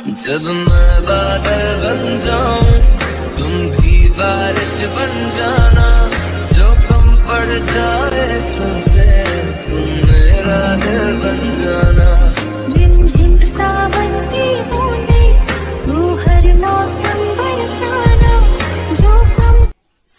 जब मैं बादल बन जाऊं तुम भी बारिश बन जाना, जो कम पड़ जाए सबसे तुम मेरा दिल बन जाना। झिमझिम सावन की बूंदें तू हर मौसम बरसाना, जो कम।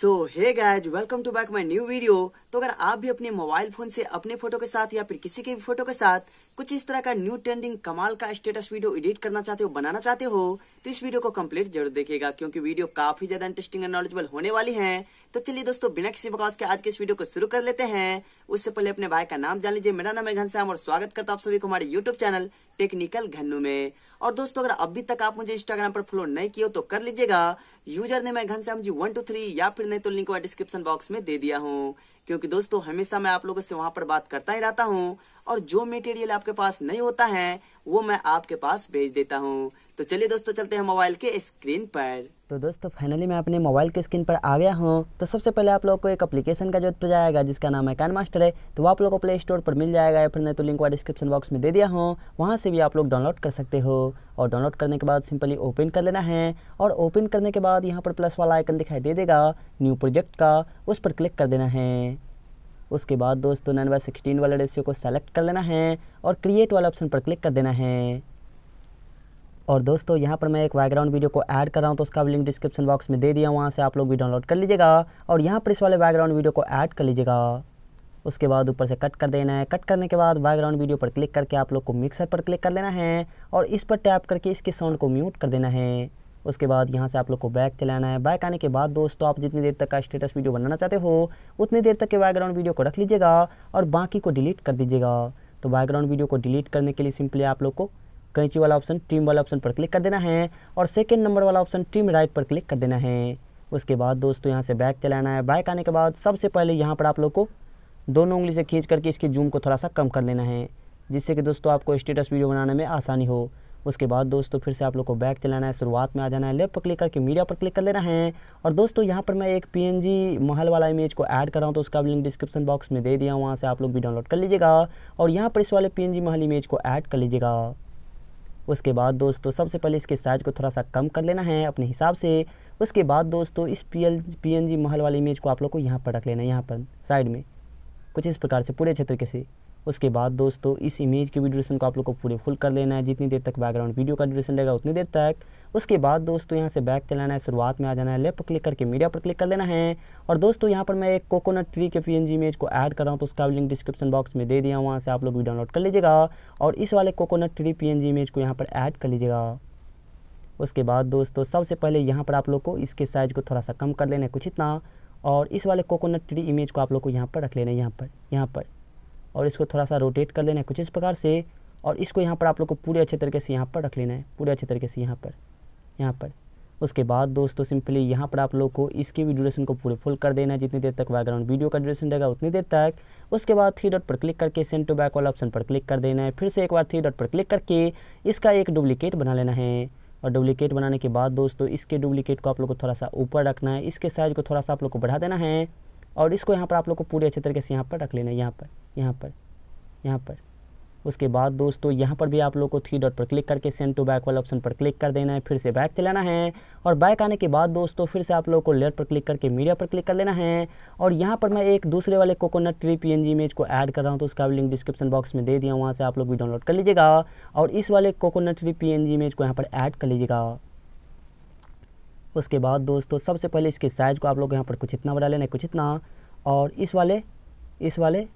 So hey guys, welcome to back my new video. तो अगर आप भी अपने मोबाइल फोन से अपने फोटो के साथ या फिर किसी के भी फोटो के साथ कुछ इस तरह का न्यू ट्रेंडिंग कमाल का स्टेटस वीडियो एडिट करना चाहते हो, बनाना चाहते हो, तो इस वीडियो को कंप्लीट जरूर देखिएगा क्योंकि वीडियो काफी ज्यादा इंटरेस्टिंग एंड नॉलेजेबल होने वाली है। तो चलिए दोस्तों, बिना किसी बकवास के आज के इस वीडियो को शुरू कर लेते हैं। उससे पहले अपने भाई का नाम जान लीजिए। मेरा नाम है घनश्याम और स्वागत करता हूं आप सभी को हमारे यूट्यूब चैनल टेक्निकल घन्नू में। और दोस्तों, अगर अभी तक आप मुझे इंस्टाग्राम पर फॉलो नहीं किए हो तो कर लीजिएगा। यूजर नेम है घनश्याम जी 123 या फिर नहीं तो लिंक मैं डिस्क्रिप्शन बॉक्स में दे दिया हूँ, क्योंकि दोस्तों हमेशा मैं आप लोगों से वहां पर बात करता ही रहता हूं और जो मटेरियल आपके पास नहीं होता है वो मैं आपके पास भेज देता हूं। तो चलिए दोस्तों, चलते हैं मोबाइल के स्क्रीन पर। तो दोस्तों फाइनली मैं अपने मोबाइल के स्क्रीन पर आ गया हूं। तो सबसे पहले आप लोगों को एक एप्लीकेशन का जरूरत पड़ जाएगा जिसका नाम है कैन मास्टर है। तो वो आप लोगों को प्ले स्टोर पर मिल जाएगा या फिर नहीं तो लिंक वाला डिस्क्रिप्शन बॉक्स में दे दिया हूँ, वहाँ से भी आप लोग डाउनलोड कर सकते हो। और डाउनलोड करने के बाद सिंपली ओपन कर लेना है और ओपन करने के बाद यहाँ पर प्लस वाला आइकन दिखाई दे देगा न्यू प्रोजेक्ट का, उस पर क्लिक कर देना है। उसके बाद दोस्तों 9:16 वाला रेशियो को सेलेक्ट कर लेना है और क्रिएट वाला ऑप्शन पर क्लिक कर देना है। और दोस्तों यहाँ पर मैं एक बैकग्राउंड वीडियो को ऐड कर रहा हूँ तो उसका भी लिंक डिस्क्रिप्शन बॉक्स में दे दिया, वहाँ से आप लोग भी डाउनलोड कर लीजिएगा और यहाँ पर इस वाले बैकग्राउंड वीडियो को ऐड कर लीजिएगा। उसके बाद ऊपर से कट कर देना है। कट करने के बाद बैकग्राउंड वीडियो पर क्लिक करके आप लोग को मिक्सर पर क्लिक कर लेना है और इस पर टैप करके इसके साउंड को म्यूट कर देना है। उसके बाद यहाँ से आप लोग को बैक चलाना है। बैक आने के बाद दोस्तों आप जितनी देर तक का स्टेटस वीडियो बनाना चाहते हो उतनी देर तक के बैकग्राउंड वीडियो को रख लीजिएगा और बाकी को डिलीट कर दीजिएगा। तो बैकग्राउंड वीडियो को डिलीट करने के लिए सिंपली आप लोग को कैंची वाला ऑप्शन ट्रिम वाला ऑप्शन पर क्लिक कर देना है और सेकेंड नंबर वाला ऑप्शन ट्रिम राइट पर क्लिक कर देना है। उसके बाद दोस्तों यहाँ से बैक चलाना है। बैक आने के बाद सबसे पहले यहाँ पर आप लोग को दोनों उंगली से खींच करके इसके जूम को थोड़ा सा कम कर लेना है, जिससे कि दोस्तों आपको स्टेटस वीडियो बनाने में आसानी हो। उसके बाद दोस्तों फिर से आप लोग को बैक चलाना है, शुरुआत में आ जाना है, लेफ्ट पर क्लिक करके मीडिया पर क्लिक कर लेना है। और दोस्तों यहाँ पर मैं एक PNG महल वाला इमेज को ऐड कर रहा हूँ तो उसका भी लिंक डिस्क्रिप्शन बॉक्स में दे दिया, वहाँ से आप लोग भी डाउनलोड कर लीजिएगा और यहाँ पर इस वाले PNG महल इमेज को ऐड कर लीजिएगा। उसके बाद दोस्तों सबसे पहले इसके साइज़ को थोड़ा सा कम कर लेना है अपने हिसाब से। उसके बाद दोस्तों इस PNG महल वाली इमेज को आप लोग को यहाँ पर रख लेना है, यहाँ पर साइड में कुछ इस प्रकार से पूरे अच्छे तरीके से। उसके बाद दोस्तों इस इमेज की ड्यूरेशन को आप लोग को पूरे फुल कर लेना है, जितनी देर तक बैकग्राउंड वीडियो का ड्यूरेशन रहेगा उतनी देर तक। उसके बाद दोस्तों यहाँ से बैक चलाना है, शुरुआत में आ जाना है, लेफ्ट पर क्लिक करके मीडिया पर क्लिक कर लेना है। और दोस्तों यहाँ पर मैं एक कोकोनट ट्री के PNG इमेज को ऐड कर रहा हूँ तो उसका लिंक डिस्क्रिप्शन बॉक्स में दे दिया, वहाँ से आप लोग भी डाउनलोड कर लीजिएगा और इस वाले कोकोनट ट्री PNG इमेज को यहाँ पर ऐड कर लीजिएगा। उसके बाद दोस्तों सबसे पहले यहाँ पर आप लोग को इसके साइज़ को थोड़ा सा कम कर लेना है, कुछ इतना, और इस वाले कोकोनट ट्री इमेज को आप लोग को यहाँ पर रख लेना है, यहाँ पर और इसको थोड़ा सा रोटेट कर लेना है कुछ इस प्रकार से। और इसको यहाँ पर आप लोग को पूरे अच्छे तरीके से यहाँ पर रख लेना है, पूरे अच्छे तरीके से यहाँ पर। उसके बाद दोस्तों सिंपली यहाँ पर आप लोग को इसकी भी ड्यूरेशन को पूरे फुल कर देना है, जितनी देर तक बैकग्राउंड वीडियो का ड्यूरेशन रहेगा उतनी देर तक। उसके बाद 3 डॉट पर क्लिक करके सेंड टू बैक वाला ऑप्शन पर क्लिक कर देना है। फिर से एक बार 3 डॉट पर क्लिक करके इसका एक डुप्लीकेट बना लेना है। और डुप्लीकेट बनाने के बाद दोस्तों इसके डुप्लीकेट को आप लोग को थोड़ा सा ऊपर रखना है, इसके साइज़ को थोड़ा सा आप लोग को बढ़ा देना है और इसको यहाँ पर आप लोग को पूरे अच्छे तरीके से यहाँ पर रख लेना है, यहाँ पर। उसके बाद दोस्तों यहाँ पर भी आप लोग को 3 डॉट पर क्लिक करके सेंड टू बैक वाला ऑप्शन पर क्लिक कर देना है। फिर से बैक चलाना है और बैक आने के बाद दोस्तों फिर से आप लोग को लेफ्ट पर क्लिक करके मीडिया पर क्लिक कर लेना है। और यहाँ पर मैं एक दूसरे वाले कोकोनट ट्री PNG इमेज को ऐड कर रहा हूँ तो उसका भी लिंक डिस्क्रिप्शन बॉक्स में दे दिया, वहाँ से आप लोग भी डाउनलोड कर लीजिएगा और इस वाले कोकोनट ट्री PNG इमेज को यहाँ पर ऐड कर लीजिएगा। उसके बाद दोस्तों सबसे पहले इसके साइज़ को आप लोग यहाँ पर कुछ इतना बढ़ा लेना है, कुछ इतना, और इस वाले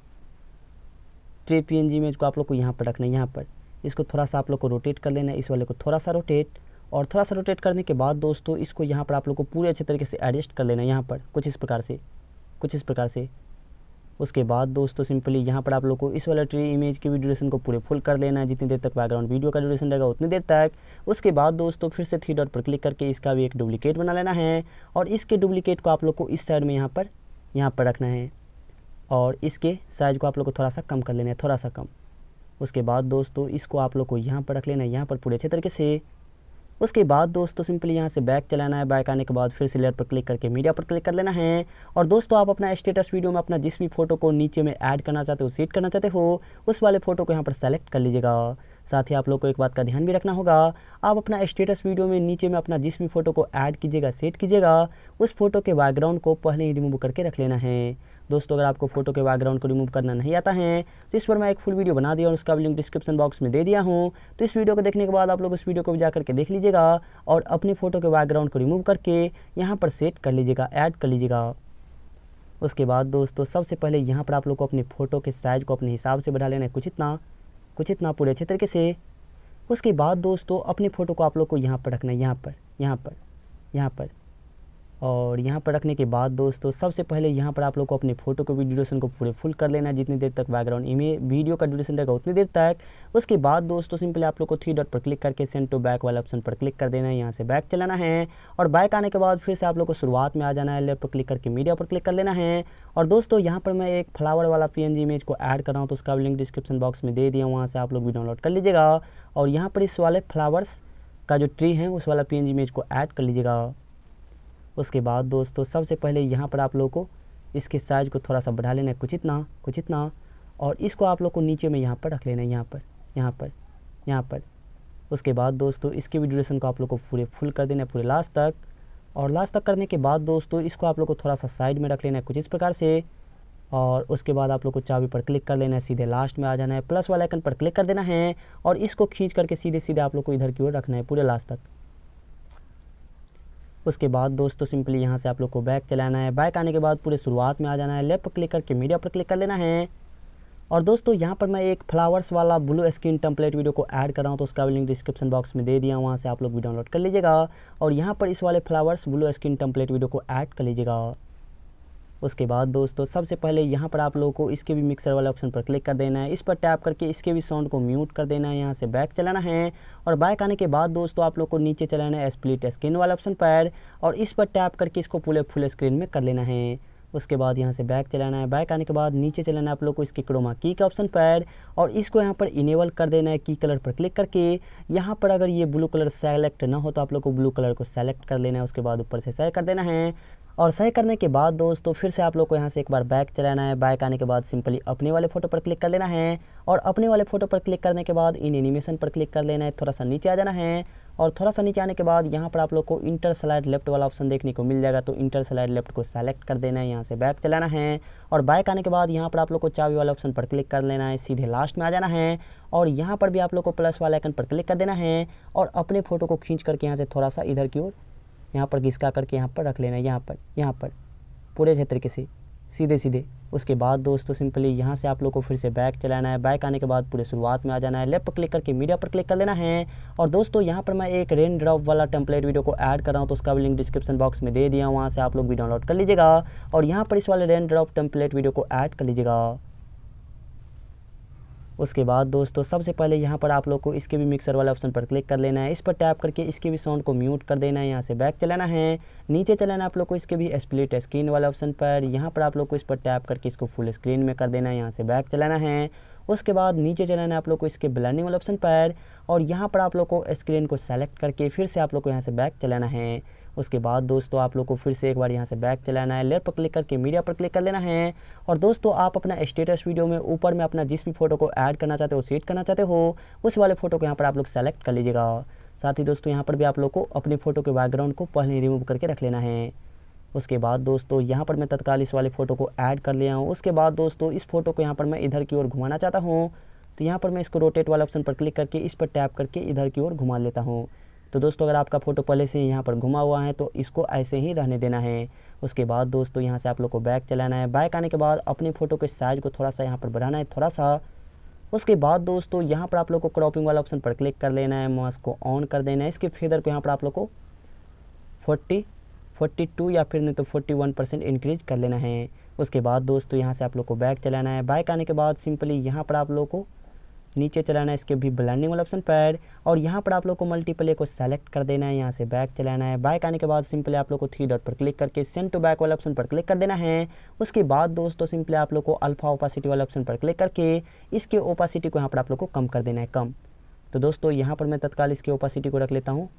ट्री PNG इमेज को आप लोग को यहाँ पर रखना है, यहाँ पर। इसको थोड़ा सा आप लोग को रोटेट कर लेना है, इस वाले को थोड़ा सा रोटेट करने के बाद दोस्तों इसको यहाँ पर आप लोग को पूरे अच्छे तरीके से एडजस्ट कर लेना है, यहाँ पर कुछ इस प्रकार से। उसके बाद दोस्तों सिंपली यहाँ पर आप लोग को इस वाला ट्री इमेज की भी ड्यूरेशन को पूरे फुल कर लेना है, जितनी देर तक बैकग्राउंड वीडियो का ड्यूरेशन रहेगा उतनी देर तक। उसके बाद दोस्तों फिर से 3 डॉट पर क्लिक करके इसका भी एक डुप्लीकेट बना लेना है और इसके डुप्लीकेट को आप लोग को इस साइड में यहाँ पर रखना है और इसके साइज़ को आप लोग को थोड़ा सा कम कर लेना है, थोड़ा सा कम। उसके बाद दोस्तों इसको आप लोग को यहाँ पर रख लेना है, यहाँ पर पूरे अच्छे तरीके से। उसके बाद दोस्तों सिंपली यहाँ से बैक चलाना है। बैक आने के बाद फिर से लेयर पर क्लिक करके मीडिया पर क्लिक कर लेना है। और दोस्तों आप अपना स्टेटस वीडियो में अपना जिस भी फोटो को नीचे में ऐड करना चाहते हो, सेट करना चाहते हो, उस वाले फ़ोटो को यहाँ पर सेलेक्ट कर लीजिएगा। साथ ही आप लोग को एक बात का ध्यान भी रखना होगा, आप अपना स्टेटस वीडियो में नीचे में अपना जिस भी फोटो को ऐड कीजिएगा सेट कीजिएगा उस फोटो के बैकग्राउंड को पहले ही रिमूव करके रख लेना है। दोस्तों अगर आपको फोटो के बैकग्राउंड को रिमूव करना नहीं आता है तो इस पर मैं एक फुल वीडियो बना दिया और उसका लिंक डिस्क्रिप्शन बॉक्स में दे दिया हूँ, तो इस वीडियो को देखने के बाद आप लोग उस वीडियो को भी जा करके देख लीजिएगा और अपने फ़ोटो के बैकग्राउंड को रिमूव करके यहाँ पर सेट कर लीजिएगा, ऐड कर लीजिएगा। उसके बाद दोस्तों सबसे पहले यहाँ पर आप लोग को अपने फ़ोटो के साइज़ को अपने हिसाब से बढ़ा लेना है, कुछ इतना पूरे अच्छे तरीके से। उसके बाद दोस्तों अपने फ़ोटो को आप लोग को यहाँ पर रखना है, यहाँ पर और यहाँ पर रखने के बाद दोस्तों सबसे पहले यहाँ पर आप लोग को अपने फ़ोटो को भी ड्यूरेशन को पूरे फुल कर लेना है, जितनी देर तक बैकग्राउंड इमेज वीडियो का ड्यूरेशन रहेगा उतनी देर तक। उसके बाद दोस्तों सिंपली आप लोग को 3 डॉट पर क्लिक करके सेंड टू बैक वाला ऑप्शन पर क्लिक कर देना है, यहाँ से बैक चलाना है और बैक आने के बाद फिर से आप लोग को शुरुआत में आ जाना है, लेफ्ट पर क्लिक करके मीडिया पर क्लिक कर लेना है। और दोस्तों यहाँ पर मैं एक फ्लावर वाला PNG इमेज को ऐड कर रहा हूँ, तो उसका लिंक डिस्क्रिप्शन बॉक्स में दे दिया, वहाँ से आप लोग भी डाउनलोड कर लीजिएगा और यहाँ पर इस वाले फ्लावर्स का जो ट्री है उस वाला PNG इमेज को ऐड कर लीजिएगा। उसके बाद दोस्तों सबसे पहले यहाँ पर आप लोग को इसके साइज़ को थोड़ा सा बढ़ा लेना है, कुछ इतना और इसको आप लोग को नीचे में यहाँ पर रख लेना है, यहाँ पर। उसके बाद दोस्तों इसके भी ड्यूरेशन को आप लोग को पूरे फुल कर देना है, पूरे लास्ट तक। और लास्ट तक करने के बाद दोस्तों इसको आप लोग को थोड़ा सा साइड में रख लेना है कुछ इस प्रकार से। और उसके बाद आप लोग को चाबी पर क्लिक कर लेना है, सीधे लास्ट में आ जाना है, प्लस वाला आइकन पर क्लिक कर देना है और इसको खींच करके सीधे आप लोग को इधर की ओर रखना है पूरे लास्ट तक। उसके बाद दोस्तों सिंपली यहाँ से आप लोग को बैक चलाना है, बैक आने के बाद पूरे शुरुआत में आ जाना है, लेफ्ट पर क्लिक करके मीडिया पर क्लिक कर लेना है। और दोस्तों यहाँ पर मैं एक फ्लावर्स वाला ब्लू स्क्रीन टेम्पलेट वीडियो को ऐड कर रहा हूँ, तो उसका लिंक डिस्क्रिप्शन बॉक्स में दे दिया, वहाँ से आप लोग भी डाउनलोड कर लीजिएगा और यहाँ पर इस वाले flowers blue screen template video को ऐड कर लीजिएगा। उसके बाद दोस्तों सबसे पहले यहाँ पर आप लोगों को इसके भी मिक्सर वाले ऑप्शन पर क्लिक कर देना है, इस पर टैप करके इसके भी साउंड को म्यूट कर देना है, यहाँ से बैक चलाना है और बैक आने के बाद दोस्तों आप लोग को नीचे चलाना है स्प्लिट स्क्रीन वाले ऑप्शन पर और इस पर टैप करके इसको पूरे फुल स्क्रीन में कर लेना है। उसके बाद यहाँ से बैक चलाना है, बैक आने के बाद नीचे चलाना है आप लोग को इसके क्रोमा की के ऑप्शन पर और इसको यहाँ पर इनेबल कर देना है की कलर पर क्लिक करके। यहाँ पर अगर ये ब्लू कलर सेलेक्ट ना हो तो आप लोग को ब्लू कलर को सेलेक्ट कर लेना है, उसके बाद ऊपर से सही कर देना है। और सही करने के बाद दोस्तों फिर से आप लोग को यहाँ से एक बार बैक चलाना है, बैक आने के बाद सिंपली अपने वाले फ़ोटो पर क्लिक कर लेना है और अपने वाले फ़ोटो पर क्लिक करने के बाद इन एनिमेशन पर क्लिक कर लेना है, थोड़ा सा नीचे आ जाना है और थोड़ा सा नीचे आने के बाद यहाँ पर आप लोग को इंटर स्लाइड लेफ्ट वाला ऑप्शन देखने को मिल जाएगा, तो इंटर स्लाइड लेफ्ट को सेलेक्ट कर देना है, यहाँ से बैक चलाना है और बैक आने के बाद यहाँ पर आप लोग को चाबी वाला ऑप्शन पर क्लिक कर लेना है, सीधे लास्ट में आ जाना है और यहाँ पर भी आप लोग को प्लस वाला आइकन पर क्लिक कर देना है और अपने फ़ोटो को खींच करके यहाँ से थोड़ा सा इधर की ओर यहाँ पर घिसका करके यहाँ पर रख लेना है, यहाँ पर पूरे अच्छे तरीके से सीधे। उसके बाद दोस्तों सिंपली यहाँ से आप लोग को फिर से बैक चलाना है, बैक आने के बाद पूरे शुरुआत में आ जाना है, लेफ्ट पर क्लिक करके मीडिया पर क्लिक कर लेना है। और दोस्तों यहाँ पर मैं एक रेन ड्रॉप वाला टेम्पलेट वीडियो को ऐड कर रहा हूँ, तो उसका भी लिंक डिस्क्रिप्शन बॉक्स में दे दिया, वहाँ से आप लोग भी डाउनलोड कर लीजिएगा और यहाँ पर इस वाले रेन ड्रॉप टेम्पलेट वीडियो को ऐड कर लीजिएगा। उसके बाद दोस्तों सबसे पहले यहाँ पर आप लोग को इसके भी मिक्सर वाले ऑप्शन पर क्लिक कर लेना है, इस पर टैप करके इसके भी साउंड को म्यूट कर देना है, यहाँ से बैक चलाना है, नीचे चलाना है आप लोग को इसके भी स्प्लिट स्क्रीन वाले ऑप्शन पर, यहाँ पर आप लोग को इस पर टैप करके इसको फुल स्क्रीन में कर देना है, यहाँ से बैक चलाना है। उसके बाद नीचे चलाना है आप लोग को इसके ब्लेंडिंग वाले ऑप्शन पर और यहाँ पर आप लोग को स्क्रीन को सेलेक्ट करके फिर से आप लोग को यहाँ से बैक चलाना है। उसके बाद दोस्तों आप लोग को फिर से एक बार यहाँ से बैक चलाना है, लेफ्ट पर क्लिक करके मीडिया पर क्लिक कर लेना है। और दोस्तों आप अपना स्टेटस वीडियो में ऊपर में अपना जिस भी फोटो को ऐड करना चाहते हो सेट करना चाहते हो उस वाले फ़ोटो को यहाँ पर आप लोग सेलेक्ट कर लीजिएगा। साथ ही दोस्तों यहाँ पर भी आप लोग को अपने फ़ोटो के बैकग्राउंड को पहले रिमूव करके रख लेना है। उसके बाद दोस्तों यहाँ पर मैं तत्काल इस वाले फ़ोटो को ऐड कर लिया हूँ। उसके बाद दोस्तों इस फोटो को यहाँ पर मैं इधर की ओर घुमाना चाहता हूँ, तो यहाँ पर मैं इसको रोटेट वाला ऑप्शन पर क्लिक करके इस पर टैप करके इधर की ओर घुमा लेता हूँ। तो दोस्तों अगर आपका फ़ोटो पहले से यहाँ पर घुमा हुआ है तो इसको ऐसे ही रहने देना है। उसके बाद दोस्तों यहाँ से आप लोग को बैक चलाना है, बैक आने के बाद अपने फ़ोटो के साइज़ को थोड़ा सा यहाँ पर बढ़ाना है थोड़ा सा। उसके बाद दोस्तों यहाँ पर आप लोग को क्रॉपिंग वाला ऑप्शन पर क्लिक कर लेना है, मास्क को ऑन कर देना है, इसके फेदर को यहाँ पर आप लोग को 40, 42 या फिर नहीं तो 41% इंक्रीज कर लेना है। उसके बाद दोस्तों यहाँ से आप लोग को बैक चलाना है, बैक आने के बाद सिंपली यहाँ पर आप लोग को नीचे चलाना है इसके भी ब्लेंडिंग वाला ऑप्शन पर और यहाँ पर आप लोग को मल्टीप्ले को सेलेक्ट कर देना है, यहाँ से बैक चलाना है। बैक आने के बाद सिंपली आप लोग को 3 डॉट पर क्लिक करके सेंड टू बैक वाला ऑप्शन पर क्लिक कर देना है। उसके बाद दोस्तों सिंपली आप लोग को अल्फा ओपासिटी वाला ऑप्शन पर क्लिक करके इसके ओपासिटी को यहाँ पर आप लोग को कम कर देना है। तो दोस्तों यहाँ पर मैं तत्काल इसकी ओपासिटी को रख लेता हूँ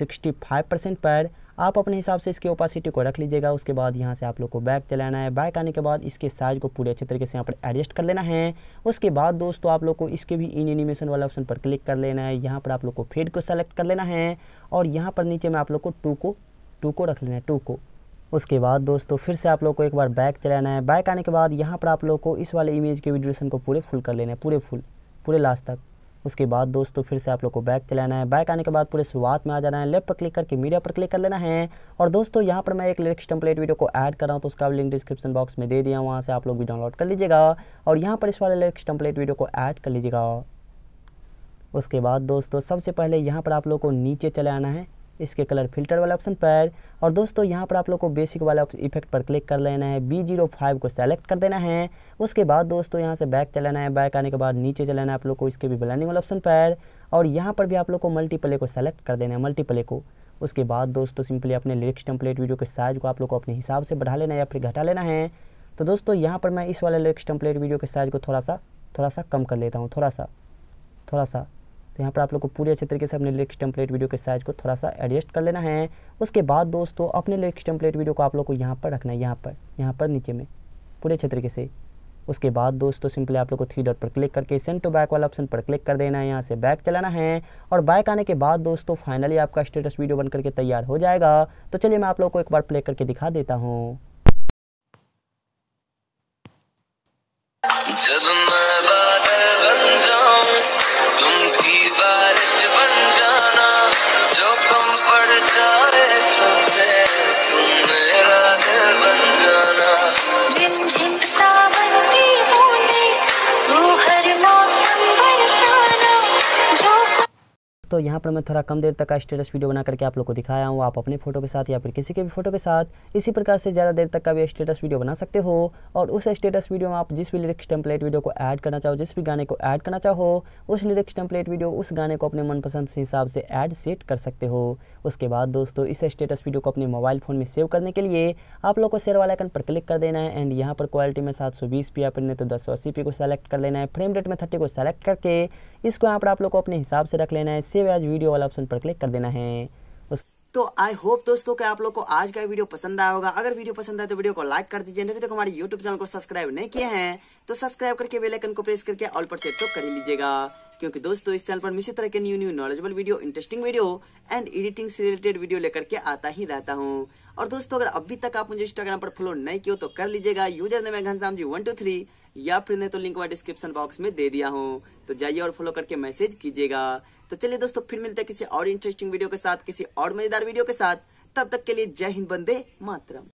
65% पर आप अपने हिसाब से इसकी ओपेसिटी को रख लीजिएगा। उसके बाद यहाँ से आप लोग को बैक चलाना है। बैक आने के बाद इसके साइज को पूरे अच्छे तरीके से यहाँ पर एडजस्ट कर लेना है। उसके बाद दोस्तों आप लोग को इसके भी इन एनिमेशन वाले ऑप्शन पर क्लिक कर लेना है। यहाँ पर आप लोग को फेड को सेलेक्ट कर लेना है और यहाँ पर नीचे में आप लोग को टू को रख लेना है, टू को। उसके बाद दोस्तों फिर से आप लोग को एक बार बैक चलाना है। बैक आने के बाद यहाँ पर आप लोग को इस वाले इमेज के ड्यूरेशन को पूरे फुल कर लेना है, पूरे लास्ट तक। उसके बाद दोस्तों फिर से आप लोग को बैक चलाना है। बैक आने के बाद पूरे शुरुआत में आ जाना है, लेफ्ट पर क्लिक करके मीडिया पर क्लिक कर लेना है। और दोस्तों यहाँ पर मैं एक लिरिक्स टेम्पलेट वीडियो को ऐड कर रहा हूँ, तो उसका लिंक डिस्क्रिप्शन बॉक्स में दे दिया, वहाँ से आप लोग भी डाउनलोड कर लीजिएगा और यहाँ पर इस वाले लिरिक्स टेम्पलेट वीडियो को ऐड कर लीजिएगा। उसके बाद दोस्तों सबसे पहले यहाँ पर आप लोग को नीचे चले आना है इसके कलर फिल्टर वाले ऑप्शन पर, और दोस्तों यहाँ पर आप लोग को बेसिक वाले इफेक्ट पर क्लिक कर लेना है। B05 को सेलेक्ट कर देना है। उसके बाद दोस्तों यहाँ से बैक चलाना है। बैक आने के बाद नीचे चलाना है आप लोग को इसके भी ब्लेंडिंग वाले ऑप्शन पर, और यहाँ पर भी आप लोग को मल्टीप्ले को सेलेक्ट कर देना है, मल्टीप्ले को। उसके बाद दोस्तों सिंपली अपने लिरिक्स टेम्पलेट वीडियो के साइज को आप लोग को अपने हिसाब से बढ़ा लेना है या फिर घटा लेना है। तो दोस्तों यहाँ पर मैं इस वाले लिरिक्स टेम्पलेट वीडियो के साइज को थोड़ा सा कम कर लेता हूँ, थोड़ा सा। तो यहाँ पर आप लोग को पूरे अच्छे तरीके से अपने लिरिक्स टेम्पलेट वीडियो के साइज को थोड़ा सा एडजस्ट कर लेना है। उसके बाद दोस्तों अपने लिरिक्स टेम्पलेट वीडियो को आप लोग को यहाँ पर रखना है, यहाँ पर नीचे में पूरे अच्छे तरीके से। उसके बाद दोस्तों सिंपली आप लोग को 3 डॉट पर क्लिक करके सेंड टू बैक वाला ऑप्शन पर क्लिक कर देना है। यहाँ से बैक चलाना है और बैक आने के बाद दोस्तों फाइनली आपका स्टेटस वीडियो बन करके तैयार हो जाएगा। तो चलिए मैं आप लोग को एक बार प्ले करके दिखा देता हूँ। तो यहाँ पर मैं थोड़ा कम देर तक का स्टेटस वीडियो बना करके आप लोग को दिखाया हूँ। आप अपने फोटो के साथ या फिर किसी के भी फोटो के साथ इसी प्रकार से ज़्यादा देर तक का भी स्टेटस वीडियो बना सकते हो, और उस स्टेटस वीडियो में आप जिस भी लिरिक्स टेम्पलेट वीडियो को ऐड करना चाहो, जिस भी गाने को ऐड करना चाहो, उस लिरिक्स टेम्पलेट वीडियो उस गाने को अपने मनपसंद के हिसाब से ऐड सेट कर सकते हो। उसके बाद दोस्तों इस स्टेटस वीडियो को अपने मोबाइल फ़ोन में सेव करने के लिए आप लोग को शेयर वाला आइकन पर क्लिक कर देना है। एंड यहाँ पर क्वालिटी में 720p या फिर नहीं तो 1080p को सेलेक्ट कर लेना है। फ्रेम रेट में 30 को सेलेक्ट करके इसको यहाँ पर आप लोग को अपने हिसाब से रख लेना है। आज वीडियो वाला ऑप्शन पर क्लिक कर देना है। तो आई होप दोस्तों कि आप लोग को आज का वीडियो पसंद आया होगा। अगर वीडियो पसंद आए तो वीडियो को लाइक कर दीजिए। अभी तक हमारे YouTube चैनल को सब्सक्राइब नहीं किए हैं तो सब्सक्राइब करके बेल आइकन को प्रेस करके ऑल पर सेट तो कर लीजिएगा, क्योंकि दोस्तों इस चैनल पर इसी तरह के new knowledgeable video, interesting video and editing से रिलेटेड वीडियो लेकर के आता ही रहता हूँ। और दोस्तों अगर अभी तक आप मुझे इंस्टाग्राम पर फॉलो नहीं किया तो कर लीजिएगा। यूजर नेम है घनश्याम जी 123 या फिर नहीं तो लिंक वहाँ डिस्क्रिप्शन बॉक्स में दे दिया हूँ, तो जाइए और फॉलो करके मैसेज कीजिएगा। तो चलिए दोस्तों फिर मिलते हैं किसी और इंटरेस्टिंग वीडियो के साथ, किसी और मजेदार वीडियो के साथ। तब तक के लिए जय हिंद, वंदे मातरम।